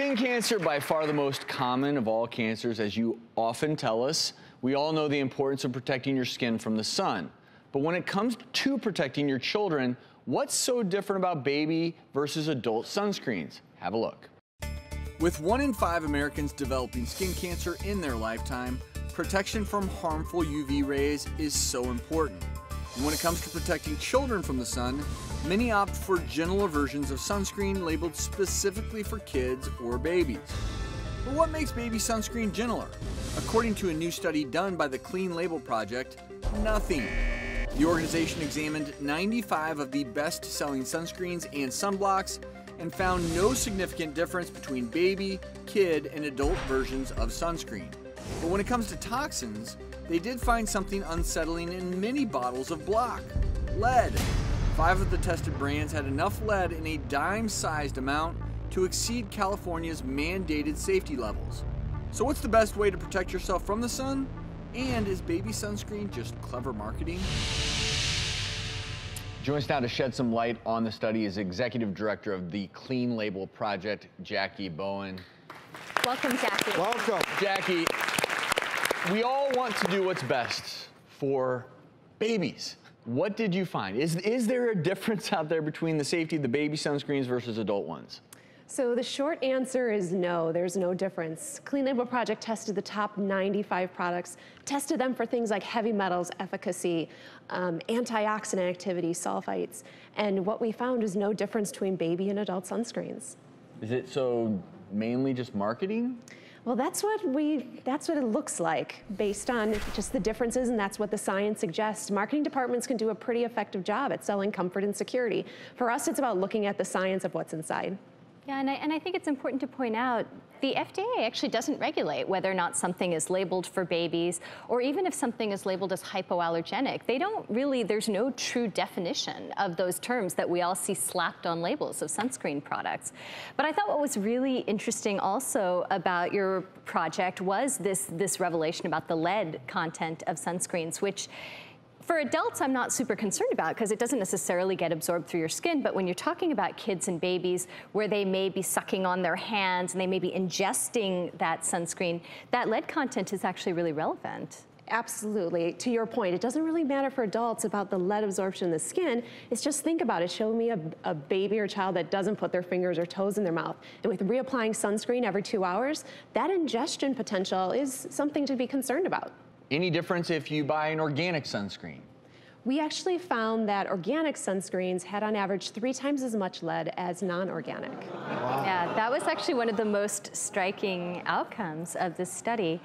Skin cancer, by far the most common of all cancers, as you often tell us. We all know the importance of protecting your skin from the sun. But when it comes to protecting your children, what's so different about baby versus adult sunscreens? Have a look. With 1 in 5 Americans developing skin cancer in their lifetime, protection from harmful UV rays is so important. And when it comes to protecting children from the sun, many opt for gentler versions of sunscreen labeled specifically for kids or babies. But what makes baby sunscreen gentler? According to a new study done by the Clean Label Project, nothing. The organization examined 95 of the best-selling sunscreens and sunblocks and found no significant difference between baby, kid, and adult versions of sunscreen. But when it comes to toxins, they did find something unsettling in many bottles of block: lead. 5 of the tested brands had enough lead in a dime-sized amount to exceed California's mandated safety levels. So what's the best way to protect yourself from the sun? And is baby sunscreen just clever marketing? Join us now to shed some light on the study is Executive Director of the Clean Label Project, Jackie Bowen. Welcome, Jackie. Welcome. Jackie, we all want to do what's best for babies. What did you find? Is there a difference out there between the safety of the baby sunscreens versus adult ones? So the short answer is no, there's no difference. Clean Label Project tested the top 95 products, tested them for things like heavy metals efficacy, antioxidant activity, sulfites, and what we found is no difference between baby and adult sunscreens. Is it so mainly just marketing? Well, that's what it looks like based on just the differences, and that's what the science suggests. Marketing departments can do a pretty effective job at selling comfort and security. For us, it's about looking at the science of what's inside. Yeah, and I think it's important to point out the FDA actually doesn't regulate whether or not something is labeled for babies or even if something is labeled as hypoallergenic. They don't really, there's no true definition of those terms that we all see slapped on labels of sunscreen products. But I thought what was really interesting also about your project was this revelation about the lead content of sunscreens, which for adults, I'm not super concerned about because it doesn't necessarily get absorbed through your skin. But when you're talking about kids and babies where they may be sucking on their hands and they may be ingesting that sunscreen, that lead content is actually really relevant. Absolutely. To your point, it doesn't really matter for adults about the lead absorption in the skin. It's just think about it. Show me a baby or child that doesn't put their fingers or toes in their mouth. And with reapplying sunscreen every 2 hours, that ingestion potential is something to be concerned about. Any difference if you buy an organic sunscreen? We actually found that organic sunscreens had on average 3 times as much lead as non-organic. Wow. Yeah, that was actually one of the most striking outcomes of this study.